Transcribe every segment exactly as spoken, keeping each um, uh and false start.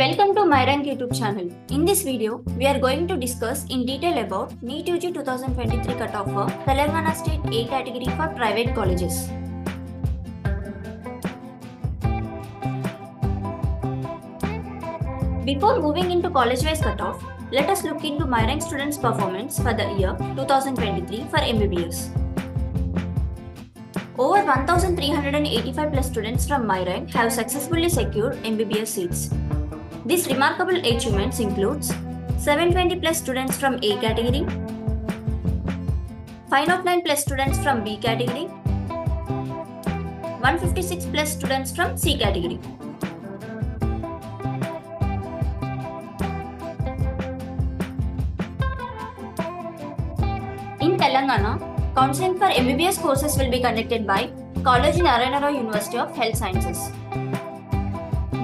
Welcome to MyRank YouTube channel. In this video, we are going to discuss in detail about NEET U G twenty twenty-three cutoff for Telangana State A category for private colleges. Before moving into college-wise cutoff, let us look into MyRank students' performance for the year twenty twenty-three for M B B S. Over one thousand three hundred eighty-five plus students from MyRank have successfully secured M B B S seats. These remarkable achievements includes seven hundred twenty plus students from A category, five hundred nine plus students from B category, one hundred fifty-six plus students from C category. In Telangana, counseling for M B B S courses will be conducted by Kaloji Narayana Rao University of Health Sciences.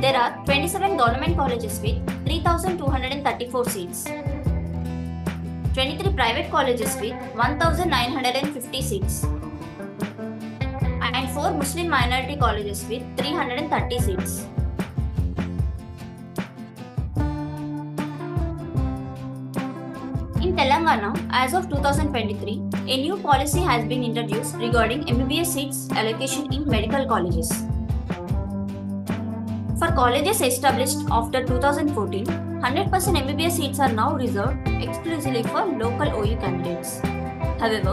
There are twenty-seven government colleges with three thousand two hundred thirty-four seats, twenty-three private colleges with one thousand nine hundred fifty seats, and four Muslim minority colleges with three hundred thirty seats. In Telangana, as of two thousand twenty-three, a new policy has been introduced regarding M B B S seats allocation in medical colleges. For colleges established after two thousand fourteen, one hundred percent M B B S seats are now reserved exclusively for local O U candidates. However,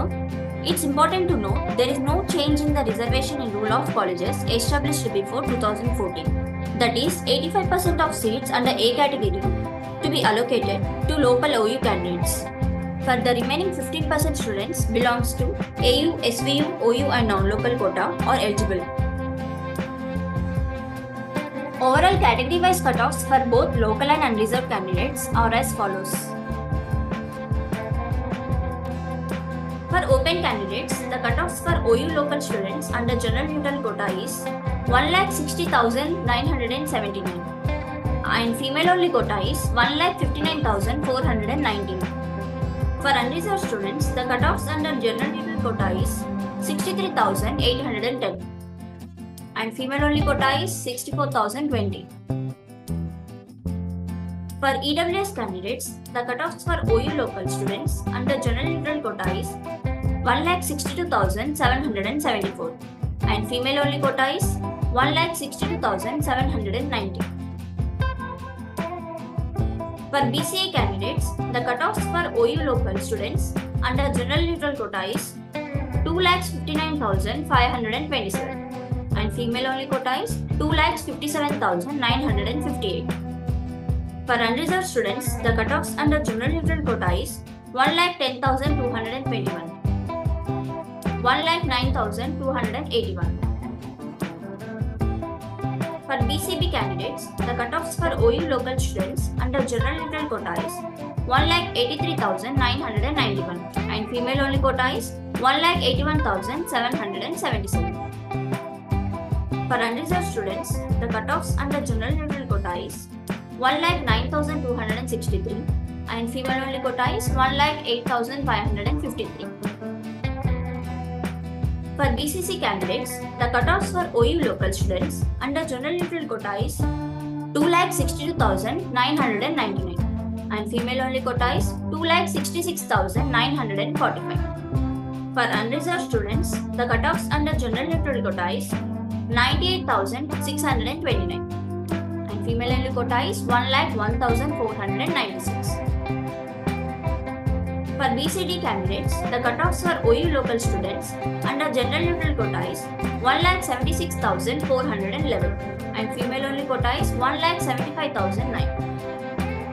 it's important to note there is no change in the reservation rule of colleges established before two thousand fourteen. That is, eighty-five percent of seats under A category to be allocated to local O U candidates. For the remaining fifteen percent students belongs to A U, S V U, O U and non-local quota or eligible. Overall category-wise cutoffs for both local and unreserved candidates are as follows. For open candidates, the cutoffs for O U local students under general neutral quota is one lakh sixty thousand nine hundred seventy-nine. And female-only quota is one lakh fifty-nine thousand four hundred nineteen. For unreserved students, the cutoffs under general neutral quota is sixty-three thousand eight hundred ten, and female-only quota is sixty-four thousand twenty. For E W S candidates, the cutoffs for O U local students under general neutral quota is one lakh sixty-two thousand seven hundred seventy-four, and female-only quota is one lakh sixty-two thousand seven hundred ninety. For B C A candidates, the cutoffs for O U local students under general neutral quota is two lakh fifty-nine thousand five hundred twenty-seven, and female only quota is two lakh fifty-seven thousand nine hundred fifty-eight. For unreserved students, the cutoffs under general neutral quota is one lakh ten thousand two hundred twenty-one, one lakh nine thousand two hundred eighty-one. For B C B candidates, the cutoffs for O U local students under general neutral quota is one lakh eighty-three thousand nine hundred ninety-one, and female only quota is one lakh eighty-one thousand seven hundred seventy-seven. For unreserved students, the cutoffs under general neutral quota is one lakh nine thousand two hundred sixty-three, and female only quota is one lakh eight thousand five hundred fifty-three. For B C C candidates, the cutoffs for O U local students under general neutral quota is two lakh sixty-two thousand nine hundred ninety-nine, and female only quota is two lakh sixty-six thousand nine hundred forty-five. For unreserved students, the cutoffs under general neutral quota is ninety-eight thousand six hundred twenty-nine, and female only quota is one lakh one thousand four hundred ninety-six. For B C D candidates, the cutoffs for O U local students under general neutral quota is one lakh seventy-six thousand four hundred eleven, and female only quota is one lakh seventy-five thousand nine.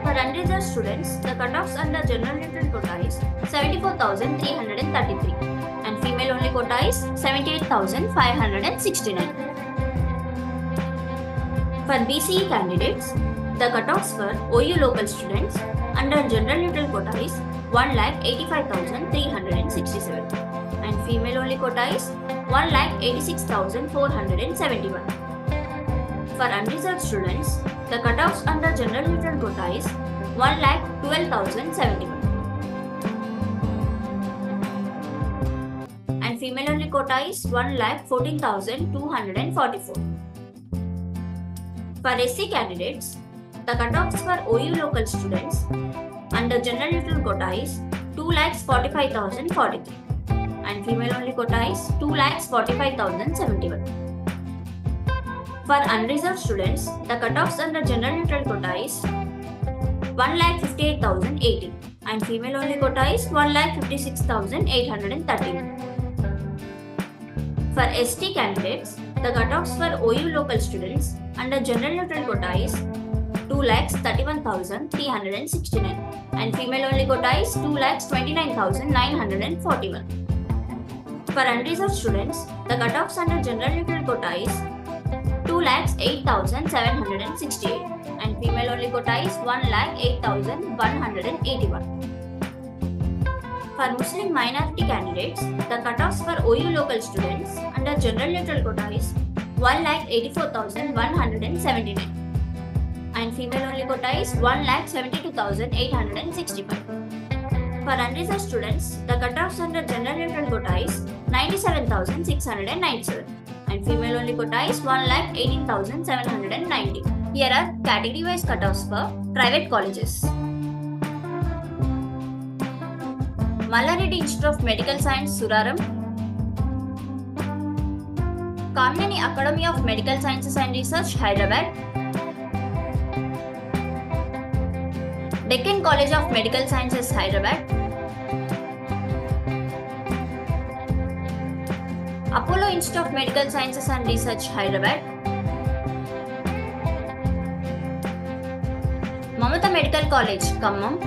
For unreserved students, the cutoffs under general neutral quota is seventy-four thousand three hundred thirty-three, and female only quota is seventy-eight thousand five hundred sixty-nine. For B C E candidates, the cutoffs for O U local students under general neutral quota is one lakh eighty-five thousand three hundred sixty-seven, and female only quota is one lakh eighty-six thousand four hundred seventy-one. For unreserved students, the cutoffs under general neutral quota is one lakh twelve thousand seventy-one, and female only quota is one lakh fourteen thousand two hundred forty-four. For S C candidates, The cutoffs for O U local students under general little quota is two lakh forty-five thousand forty-three and female only quota is two lakh forty-five thousand seventy-one. For unreserved students, the cutoffs under general little quota is one lakh fifty-eight thousand eighty and female only quota is one lakh fifty-six thousand eight hundred thirteen. For S T candidates, the cutoffs for O U local students under general neutral quota is two lakh thirty-one thousand three hundred sixty-nine and female only quota is two lakh twenty-nine thousand nine hundred forty-one. For unreserved students, the cutoffs under general neutral quota is two lakh eight thousand seven hundred sixty-eight and female only quota is one lakh eight thousand one hundred eighty-one. For Muslim minority candidates, the cutoffs for O U local students under general neutral quota is one lakh eighty-four thousand one hundred seventy-nine and female only quota is one lakh seventy-two thousand eight hundred sixty-five. For unreserved students, the cutoffs under general neutral quota is ninety-seven thousand six hundred ninety-seven and female only quota is one lakh eighteen thousand seven hundred ninety. Here are category wise cutoffs for private colleges. Malarity Institute of Medical Sciences, Suraram; Kamnani Academy of Medical Sciences and Research, Hyderabad; Deccan College of Medical Sciences, Hyderabad; Apollo Institute of Medical Sciences and Research, Hyderabad; Mamata Medical College, Khammam;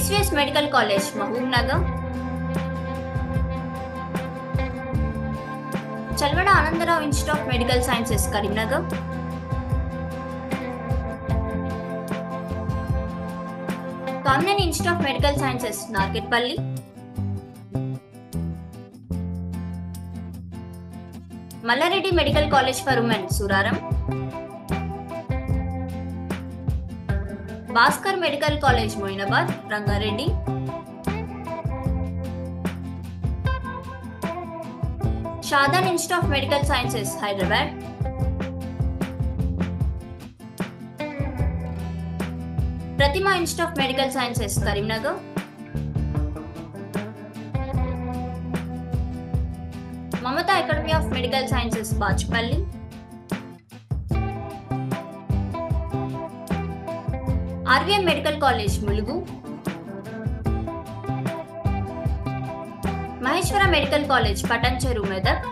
S V S medical college Mahbubnagar; Chalmeda Anandrao institute of medical sciences Karimnagar; Kamineni institute of medical sciences Narketpally; Mallareddy medical college for women Suraram; Bhaskar medical college Moinabad Rangareddy; Shadan institute of medical sciences Hyderabad; Pratima institute of medical sciences Karimnagar; Mamata academy of medical sciences Bachupally; RVM medical college Mulugu; Maheshwara medical college Patancheru Medak;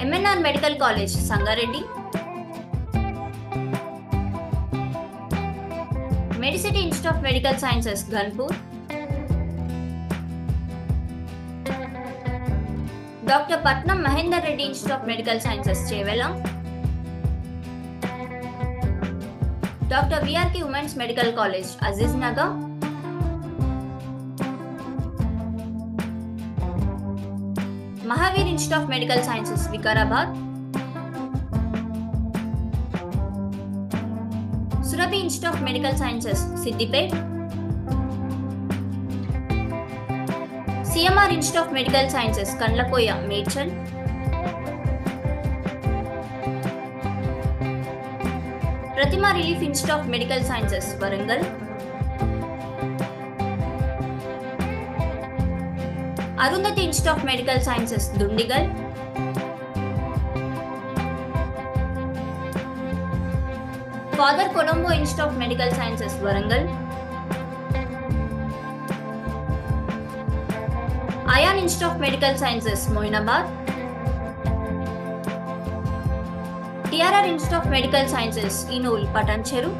MNR medical college Sangareddy; Medicity institute of medical sciences गणपूर; doctor Putnam Mahender Reddy institute of medical sciences Chevella; doctor V R K women's medical college Aziz Nagar; Mahavir institute of medical sciences Vikarabad; Surabhi institute of medical sciences Siddipet; C M R institute of medical sciences Kandlakoya Medchal; Pratima relief institute of medical sciences Warangal; Arundhati institute of medical sciences Dundigal; father Colombo institute of medical sciences Warangal; Ayaan institute of medical sciences Moinabad; T R R Institute of Medical Sciences, Inul, Patancheru.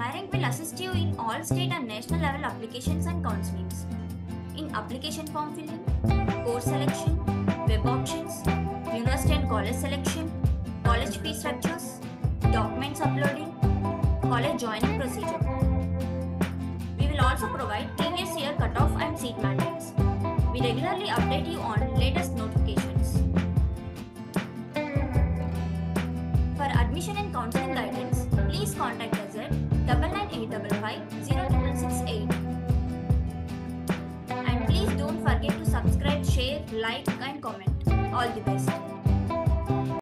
MyRank will assist you in all state and national level applications and counselings, in application form filling, course selection, web options, university and college selection, college fee structures, documents uploading, college joining procedure. We will also provide previous year cutoff and seat matrix. We regularly update you on latest notifications. For admission and counseling guidance, please contact us at double nine eight five five zero six six eight. And please don't forget to subscribe. subscribe, share, like and comment. All the best.